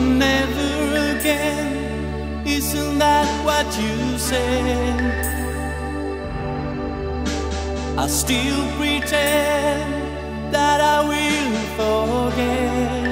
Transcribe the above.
Never again, isn't that what you said? I still pretend that I will forget.